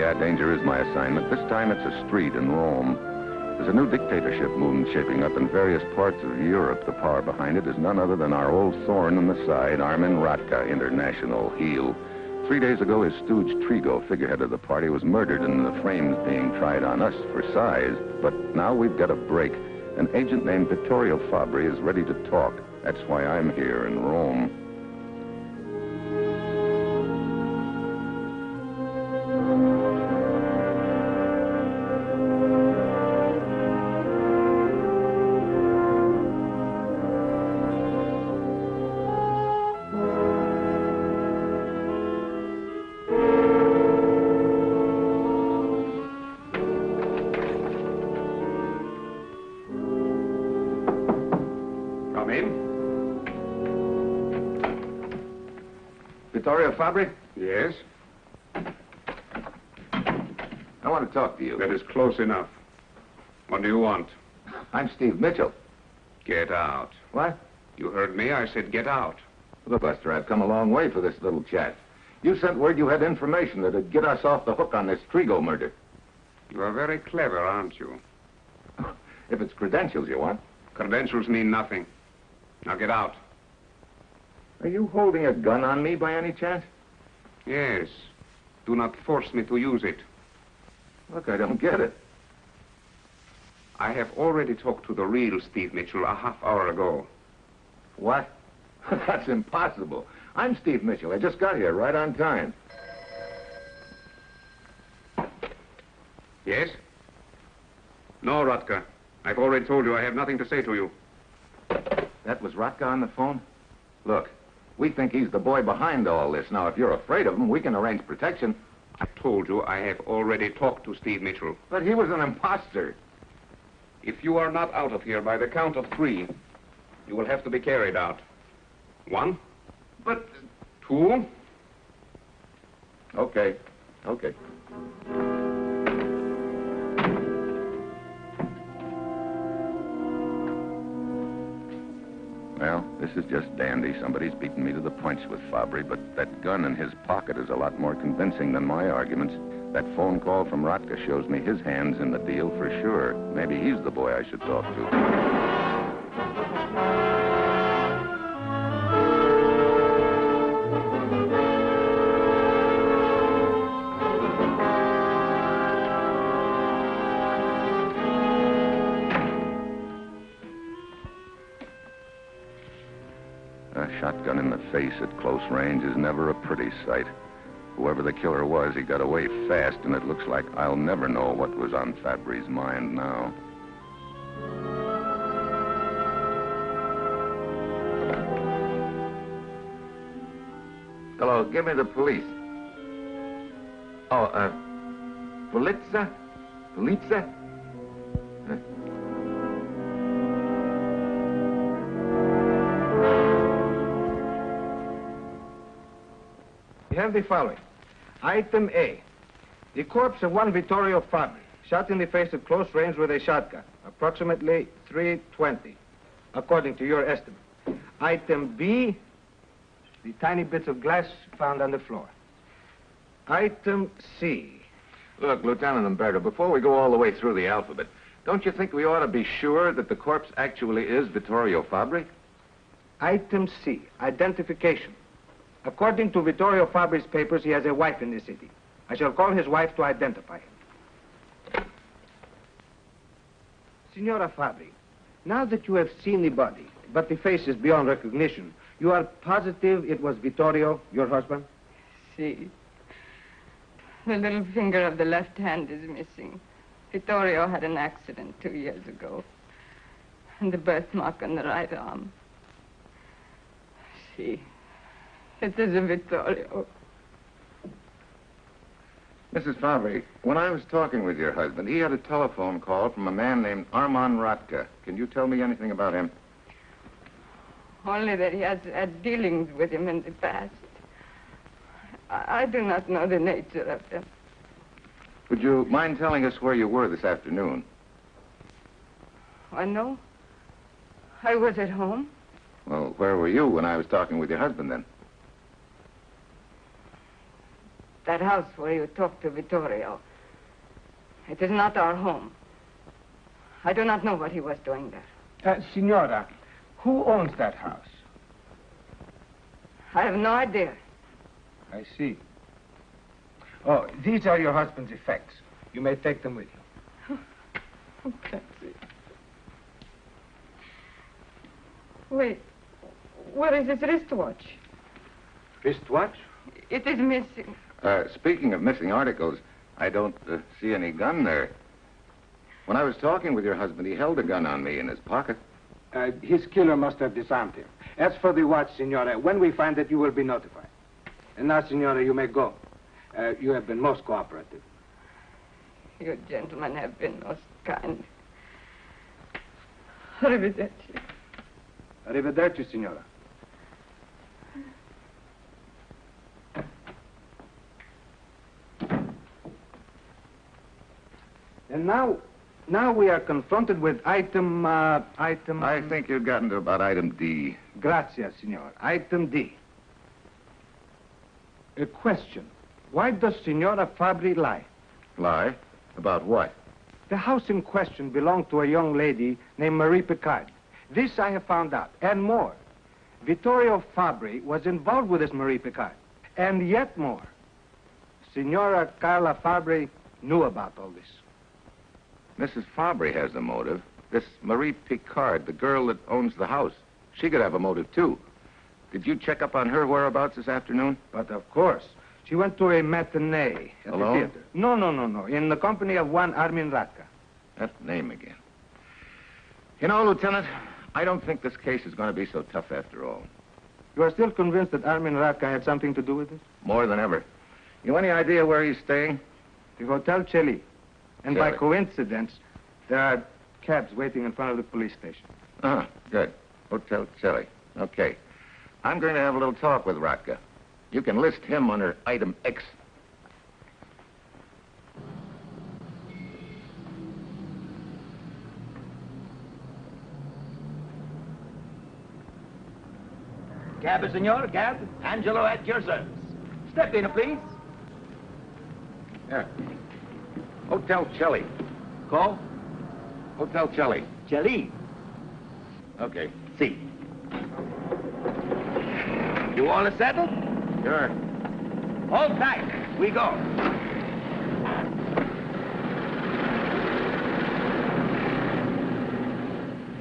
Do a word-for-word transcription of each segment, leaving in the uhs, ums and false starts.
Yeah, danger is my assignment. This time it's a street in Rome. There's a new dictatorship movement shaping up in various parts of Europe. The power behind it is none other than our old thorn in the side, Armin Ratka, international heel. Three days ago, his stooge Trigo, figurehead of the party, was murdered, and the frame's being tried on us for size. But now we've got a break. An agent named Vittorio Fabri is ready to talk. That's why I'm here in Rome. Vittorio Fabri? Yes? I want to talk to you. That is close enough. What do you want? I'm Steve Mitchell. Get out. What? You heard me. I said get out. Look, Buster, I've come a long way for this little chat. You sent word you had information that'd get us off the hook on this Trigo murder. You are very clever, aren't you? If it's credentials you want. Credentials mean nothing. Now get out. Are you holding a gun on me by any chance? Yes. Do not force me to use it. Look, I don't get it. I have already talked to the real Steve Mitchell a half hour ago. What? That's impossible. I'm Steve Mitchell. I just got here right on time. Yes? No, Ratka. I've already told you I have nothing to say to you. That was Ratka on the phone? Look. We think he's the boy behind all this. Now, if you're afraid of him, we can arrange protection. I told you I have already talked to Steve Mitchell. But he was an imposter. If you are not out of here by the count of three, you will have to be carried out. One. But... Two. Okay. Okay. Well, this is just dandy. Somebody's beaten me to the punch with Fabri, but that gun in his pocket is a lot more convincing than my arguments. That phone call from Ratka shows me his hand's in the deal for sure. Maybe he's the boy I should talk to. Shotgun in the face at close range is never a pretty sight. Whoever the killer was, he got away fast, and it looks like I'll never know what was on Fabri's mind now. Hello, give me the police. Oh, uh, Polizza? Polizza? Have the following. Item A. The corpse of one Vittorio Fabri, shot in the face at close range with a shotgun, approximately three twenty, according to your estimate. Item B. The tiny bits of glass found on the floor. Item C. Look, Lieutenant Umberto, before we go all the way through the alphabet, don't you think we ought to be sure that the corpse actually is Vittorio Fabri? Item C. Identification. According to Vittorio Fabri's papers, he has a wife in the city. I shall call his wife to identify him. Signora Fabri, now that you have seen the body, but the face is beyond recognition, you are positive it was Vittorio, your husband? Si. The little finger of the left hand is missing. Vittorio had an accident two years ago. And the birthmark on the right arm. Si. It is a Vittorio. Missus Fabri, when I was talking with your husband, he had a telephone call from a man named Armin Ratka. Can you tell me anything about him? Only that he has had dealings with him in the past. I, I do not know the nature of them. Would you mind telling us where you were this afternoon? I know. I was at home. Well, where were you when I was talking with your husband then? that house where you talked to Vittorio. It is not our home. I do not know what he was doing there. Uh, Signora, who owns that house? I have no idea. I see. Oh, these are your husband's effects. You may take them with you. Oh, that's it. Wait, where is his wristwatch? Wristwatch? It is missing. Uh, speaking of missing articles, I don't uh, see any gun there. When I was talking with your husband, he held a gun on me in his pocket. Uh, his killer must have disarmed him. As for the watch, Signora, when we find it, you will be notified. And now, Signora, you may go. Uh, you have been most cooperative. You gentlemen have been most kind. Arrivederci. Arrivederci, Signora. And now, now we are confronted with item, uh, item... I think you've gotten to about item D. Grazie, Signora. Item D. A question. Why does Signora Fabri lie? Lie? About what? The house in question belonged to a young lady named Marie Picard. This I have found out, and more. Vittorio Fabri was involved with this Marie Picard, and yet more. Signora Carla Fabri knew about all this. Missus Fabri has the motive. This Marie Picard, the girl that owns the house, she could have a motive, too. Did you check up on her whereabouts this afternoon? But of course. She went to a matinee at Alone? the theater. No, no, no, no. In the company of one Armin Ratka. That name again. You know, Lieutenant, I don't think this case is going to be so tough after all. You are still convinced that Armin Ratka had something to do with this? More than ever. You have any idea where he's staying? The Hotel Celli. And Celli. By coincidence, there are cabs waiting in front of the police station. Ah, good. Hotel Celli. Okay. I'm going to have a little talk with Ratka. You can list him under item X. Cab, senor, cab. Angelo at your service. Step in, please. Yeah. Hotel Celli. Call? Hotel Celli. Celli. Okay. See. You all are settled? Sure. Hold tight. We go.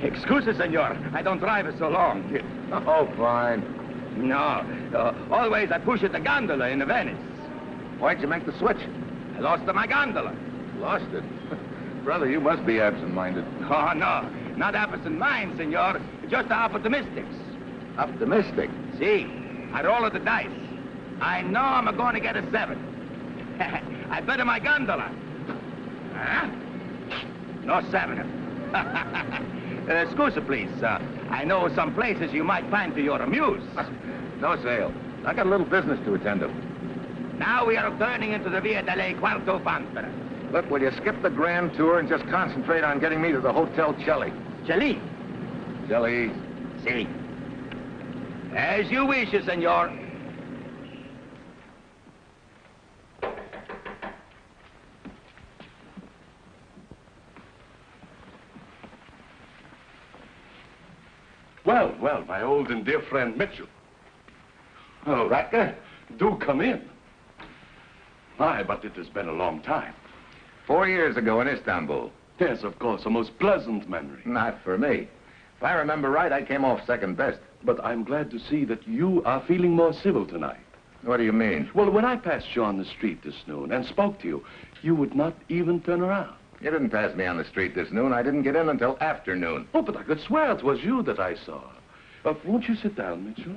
Excuse me, senor. I don't drive it so long. Oh, fine. No. Uh, always I push at the gondola in Venice. Why'd you make the switch? I lost my gondola. Lost it? Brother, you must be absent-minded. Oh, no. Not absent-minded, senor. Just opportunistics. Optimistic? See. Si. I roll the dice. I know I'm going to get a seven. I bet on my gondola. Huh? No seven. uh, excuse me, please. Uh, I know some places you might find to your amuse. No sale. I got a little business to attend to. Now we are turning into the Via delle Quarto Pantera. Look, will you skip the grand tour and just concentrate on getting me to the Hotel Celli? Celli. Celli. Celli. Si. As you wish, senor. Well, well, my old and dear friend Mitchell. Oh, Ratka, do come in. My, but it has been a long time. Four years ago in Istanbul. Yes, of course, a most pleasant memory. Not for me. If I remember right, I came off second best. But I'm glad to see that you are feeling more civil tonight. What do you mean? Well, when I passed you on the street this noon and spoke to you, you would not even turn around. You didn't pass me on the street this noon. I didn't get in until afternoon. Oh, but I could swear it was you that I saw. Uh, won't you sit down, Mitchell?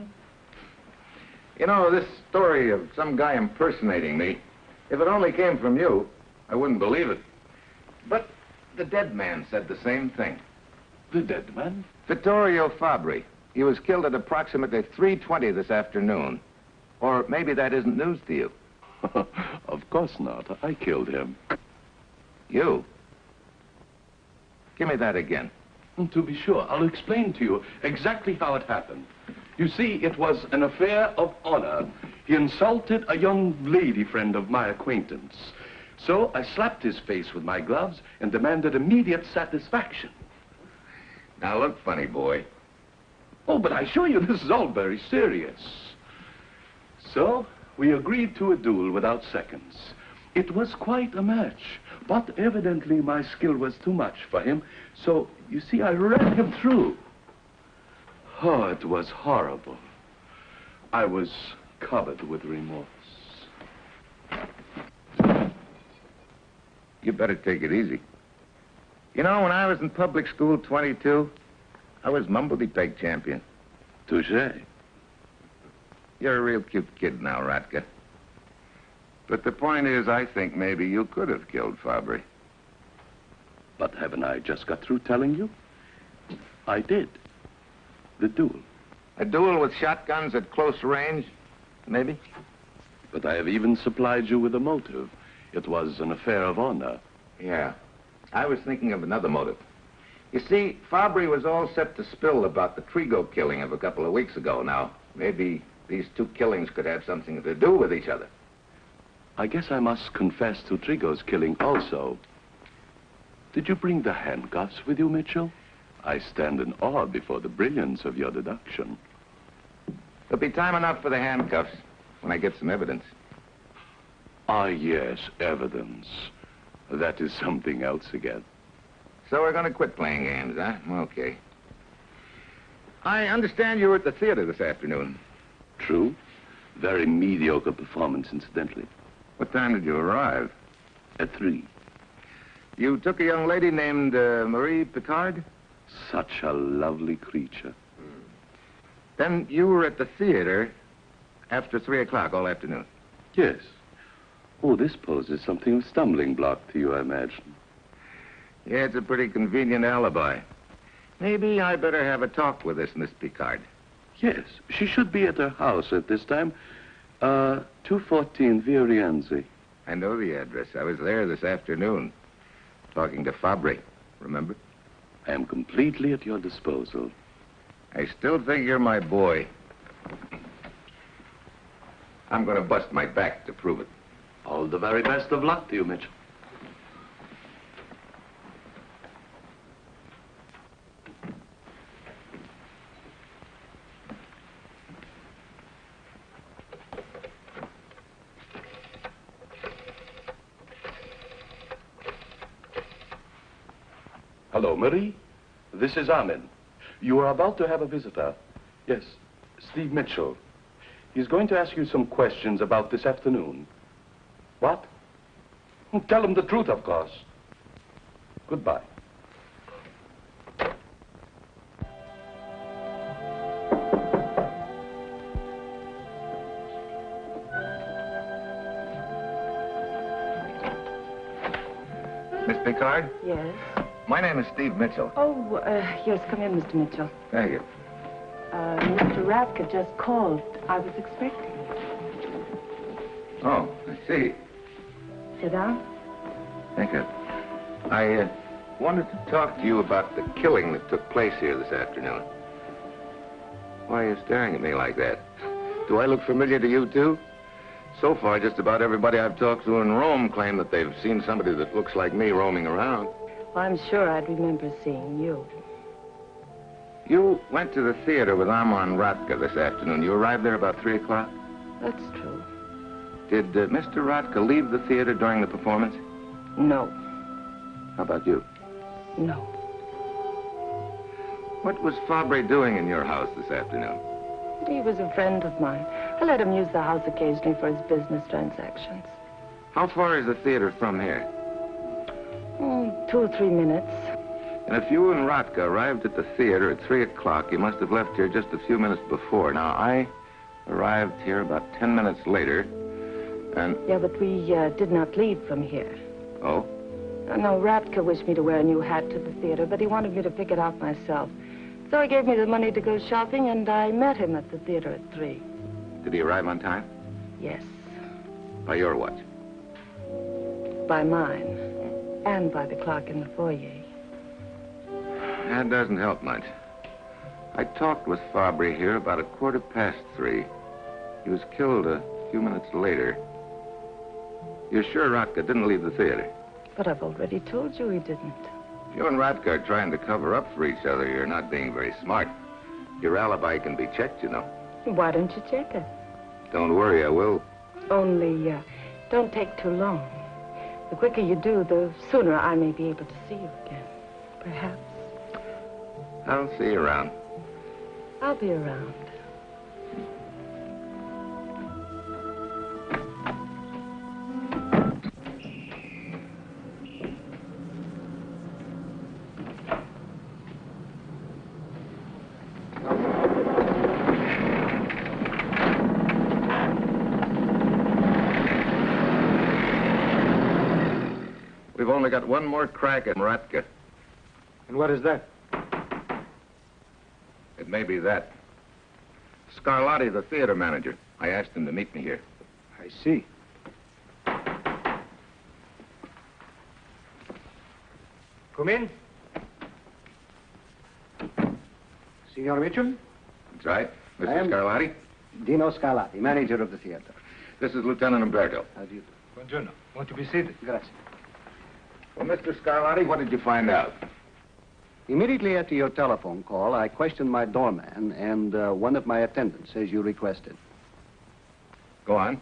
You know, this story of some guy impersonating me, if it only came from you, I wouldn't believe it. But the dead man said the same thing. The dead man? Vittorio Fabri. He was killed at approximately three twenty this afternoon. Or maybe that isn't news to you. Of course not. I killed him. You? Give me that again. To be sure, I'll explain to you exactly how it happened. You see, it was an affair of honor. He insulted a young lady friend of my acquaintance. So I slapped his face with my gloves and demanded immediate satisfaction. Now look, funny boy. Oh, but I assure you, this is all very serious. So we agreed to a duel without seconds. It was quite a match, but evidently my skill was too much for him. So, you see, I ran him through. Oh, it was horrible. I was covered with remorse. You better take it easy. You know, when I was in public school twenty-two, I was mumblebee peg champion. Touche. You're a real cute kid now, Ratka. But the point is, I think maybe you could have killed Fabri. But haven't I just got through telling you? I did. The duel. A duel with shotguns at close range, maybe? But I have even supplied you with a motive. It was an affair of honor. Yeah. I was thinking of another motive. You see, Fabri was all set to spill about the Trigo killing of a couple of weeks ago. Now, maybe these two killings could have something to do with each other. I guess I must confess to Trigo's killing also. Did you bring the handcuffs with you, Mitchell? I stand in awe before the brilliance of your deduction. There'll be time enough for the handcuffs when I get some evidence. Ah, yes, evidence. That is something else again. So we're going to quit playing games, huh? Okay. I understand you were at the theater this afternoon. True. Very mediocre performance, incidentally. What time did you arrive? At three. You took a young lady named uh, Marie Picard? Such a lovely creature. Mm. Then you were at the theater after three o'clock all afternoon? Yes. Oh, this poses something of a stumbling block to you, I imagine. Yeah, it's a pretty convenient alibi. Maybe I better have a talk with this Miss Picard. Yes, she should be at her house at this time. Uh, two fourteen Via Rianzi. I know the address. I was there this afternoon, talking to Fabri, remember? I am completely at your disposal. I still think you're my boy. I'm going to bust my back to prove it. All the very best of luck to you, Mitchell. Hello, Marie. This is Armin. You are about to have a visitor. Yes, Steve Mitchell. He's going to ask you some questions about this afternoon. What? Well, tell him the truth, of course. Goodbye. Miss Picard? Yes? My name is Steve Mitchell. Oh, uh, yes, come in, Mister Mitchell. Thank you. Uh, Mister Ratka just called. I was expecting him. Oh, I see. Sit down. Thank you. I uh, wanted to talk to you about the killing that took place here this afternoon. Why are you staring at me like that? Do I look familiar to you, too? So far, just about everybody I've talked to in Rome claim that they've seen somebody that looks like me roaming around. Well, I'm sure I'd remember seeing you. You went to the theater with Armin Ratka this afternoon. You arrived there about three o'clock? That's true. Did uh, Mister Ratka leave the theater during the performance? No. How about you? No. What was Fabri doing in your house this afternoon? He was a friend of mine. I let him use the house occasionally for his business transactions. How far is the theater from here? Two or three minutes. And if you and Ratka arrived at the theater at three o'clock, you must have left here just a few minutes before. Now, I arrived here about ten minutes later, and... Yeah, but we uh, did not leave from here. Oh? Uh, no, Ratka wished me to wear a new hat to the theater, but he wanted me to pick it out myself. So he gave me the money to go shopping, and I met him at the theater at three. Did he arrive on time? Yes. By your watch? By mine. And by the clock in the foyer. That doesn't help much. I talked with Fabri here about a quarter past three. He was killed a few minutes later. You're sure Ratka didn't leave the theater? But I've already told you he didn't. You and Ratka are trying to cover up for each other. You're not being very smart. Your alibi can be checked, you know. Why don't you check it? Don't worry, I will. Only, uh, don't take too long. The quicker you do, the sooner I may be able to see you again. Perhaps. I'll see you around. I'll be around. We've only got one more crack at Ratka. And what is that? It may be that. Scarlatti, the theater manager. I asked him to meet me here. I see. Come in. Signor Mitchell? That's right. Mister Scarlatti? Dino Scarlatti, manager of the theater. This is Lieutenant Umberto. How do you do? Buongiorno. Won't you be seated? Grazie. Well, Mister Scarlatti, what did you find out? Immediately after your telephone call, I questioned my doorman, and uh, one of my attendants, as you requested. Go on.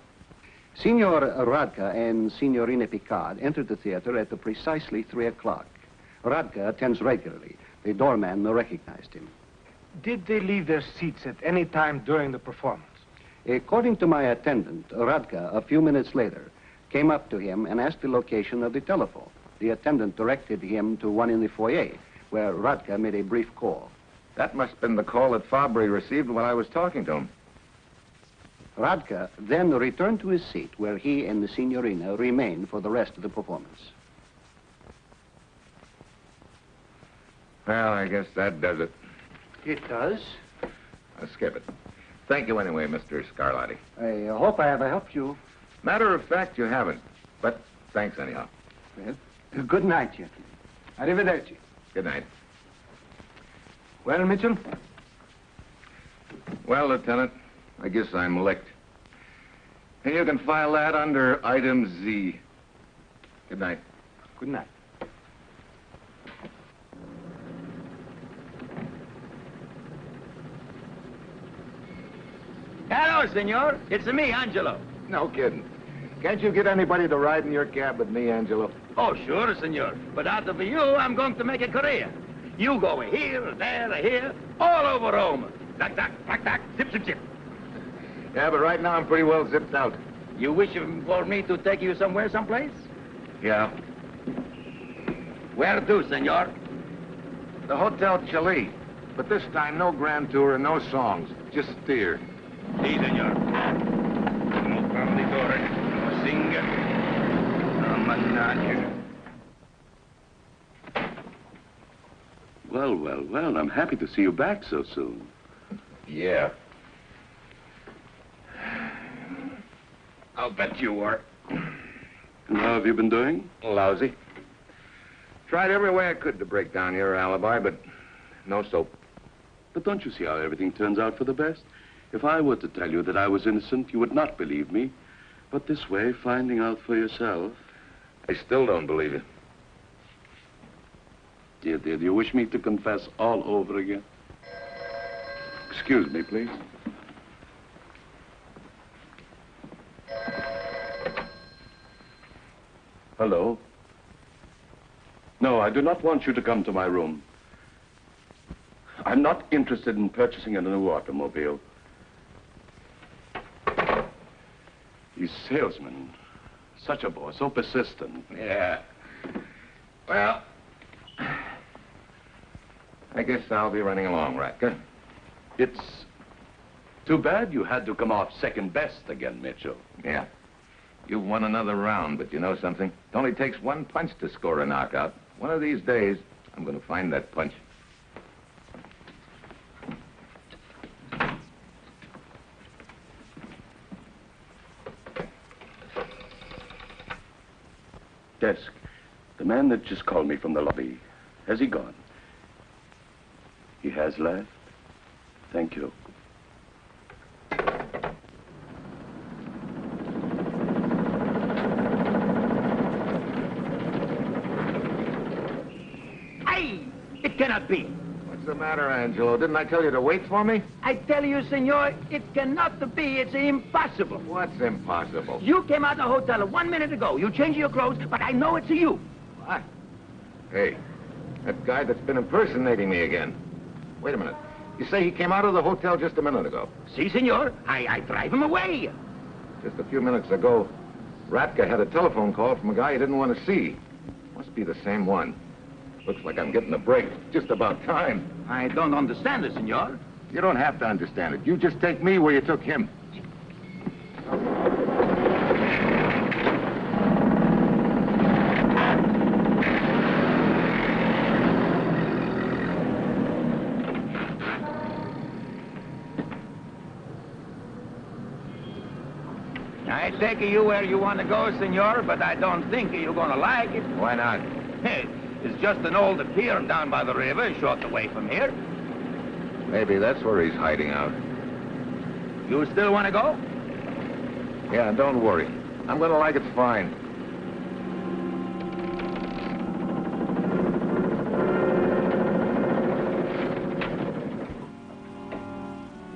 Signor Ratka and Signorina Picard entered the theater at the precisely three o'clock. Ratka attends regularly. The doorman recognized him. Did they leave their seats at any time during the performance? According to my attendant, Ratka, a few minutes later, came up to him and asked the location of the telephone. The attendant directed him to one in the foyer, where Ratka made a brief call. That must have been the call that Fabri received when I was talking to him. Ratka then returned to his seat, where he and the signorina remained for the rest of the performance. Well, I guess that does it. It does? I'll skip it. Thank you anyway, Mister Scarlatti. I hope I have helped you. Matter of fact, you haven't. But thanks anyhow. Well, good night, gentlemen. Arrivederci. Good night. Well, Mitchell? Well, Lieutenant, I guess I'm licked. And you can file that under item Z. Good night. Good night. Hello, senor. It's me, Angelo. No kidding. Can't you get anybody to ride in your cab with me, Angelo? Oh, sure, senor. But out of you, I'm going to make a career. You go here, there, here, all over Rome. Duck, duck, duck, duck, zip, zip, zip. Yeah, but right now I'm pretty well zipped out. You wish for me to take you somewhere, someplace? Yeah. Where to, senor? The Hotel Celli. But this time, no grand tour and no songs. Just steer. Si, senor. No candidatore, no singer. Well, well, well, I'm happy to see you back so soon. Yeah. I'll bet you were. And how have you been doing? Lousy. Tried every way I could to break down your alibi, but no soap. But don't you see how everything turns out for the best? If I were to tell you that I was innocent, you would not believe me. But this way, finding out for yourself... I still don't believe you. Dear, dear, do you wish me to confess all over again? Excuse me, please. Hello? No, I do not want you to come to my room. I'm not interested in purchasing a new automobile. These salesmen... Such a boy, so persistent. Yeah. Well, I guess I'll be running along, Ratka. It's too bad you had to come off second best again, Mitchell. Yeah. You've won another round, but you know something? It only takes one punch to score a knockout. One of these days, I'm going to find that punch. Desk. The man that just called me from the lobby, has he gone? He has left. Thank you. cannot be. What's the matter, Angelo? Didn't I tell you to wait for me? I tell you, senor, it cannot be. It's impossible. What's impossible? You came out of the hotel one minute ago. You changed your clothes, but I know it's you. What? Hey, that guy that's been impersonating me again. Wait a minute. You say he came out of the hotel just a minute ago? Si, senor. I, I drive him away. Just a few minutes ago, Ratka had a telephone call from a guy he didn't want to see. Must be the same one. Looks like I'm getting a break. Just about time. I don't understand it, senor. You don't have to understand it. You just take me where you took him. I take you where you want to go, senor, but I don't think you're going to like it. Why not? Hey. It's just an old pier down by the river, short away from here. Maybe that's where he's hiding out. You still want to go? Yeah, don't worry. I'm going to like it fine.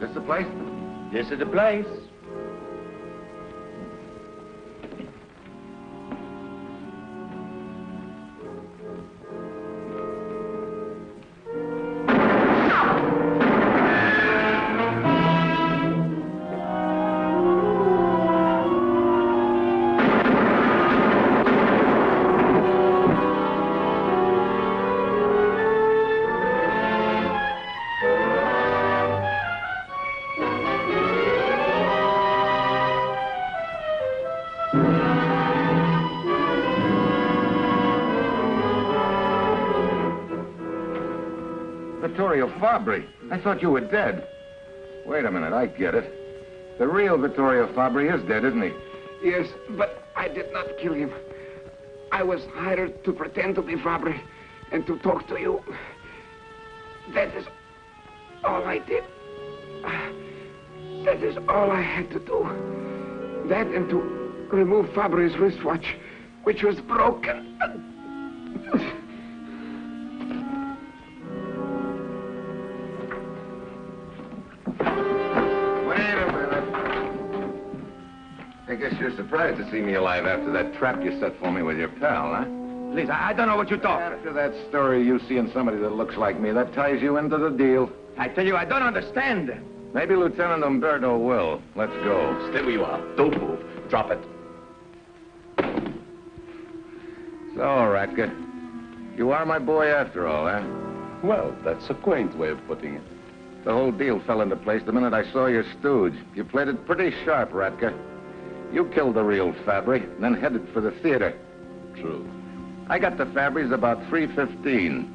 This the place? This is the place. Vittorio Fabri, I thought you were dead. Wait a minute, I get it. The real Vittorio Fabri is dead, isn't he? Yes, but I did not kill him. I was hired to pretend to be Fabri and to talk to you. That is all I did. That is all I had to do. That and to remove Fabri's wristwatch, which was broken. I guess you're surprised to see me alive after that trap you set for me with your pal, huh? Please, I, I don't know what you're talking about. After that story you see in somebody that looks like me, that ties you into the deal. I tell you, I don't understand. Maybe Lieutenant Umberto will. Let's go. Stay where you are. Don't move. Drop it. So, Ratka, you are my boy after all, huh? Well, that's a quaint way of putting it. The whole deal fell into place the minute I saw your stooge. You played it pretty sharp, Ratka. You killed the real Fabri, then headed for the theater. True. I got to Fabri's about three fifteen.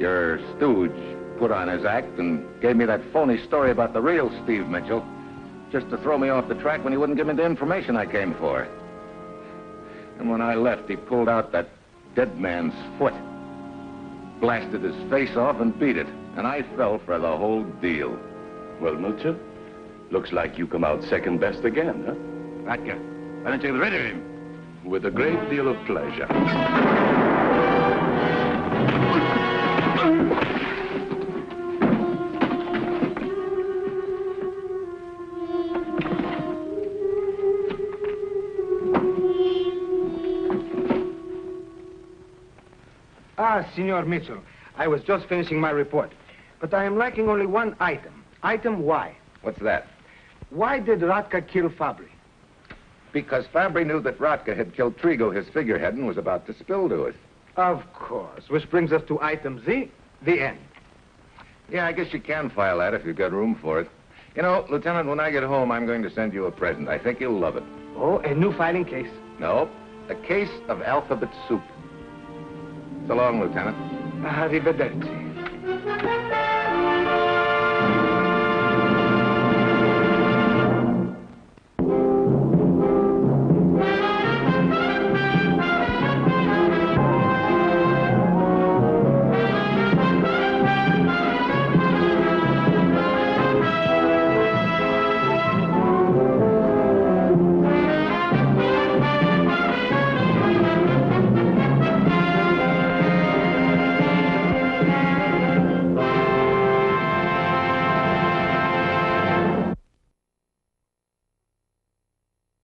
Your stooge put on his act and gave me that phony story about the real Steve Mitchell, just to throw me off the track when he wouldn't give me the information I came for. And when I left, he pulled out that dead man's foot, blasted his face off and beat it, and I fell for the whole deal. Well, Mitchell, looks like you come out second best again, huh? Ratka, why don't you get rid of him? With a great deal of pleasure. Ah, Senor Mitchell, I was just finishing my report. But I am lacking only one item. Item Y. What's that? Why did Ratka kill Fabri? Because Fabri knew that Ratka had killed Trigo, his figurehead, and was about to spill to us. Of course, which brings us to item Z, the end. Yeah, I guess you can file that if you've got room for it. You know, Lieutenant, when I get home, I'm going to send you a present. I think you'll love it. Oh, a new filing case? No, a case of alphabet soup. So long, Lieutenant. Arrivederci.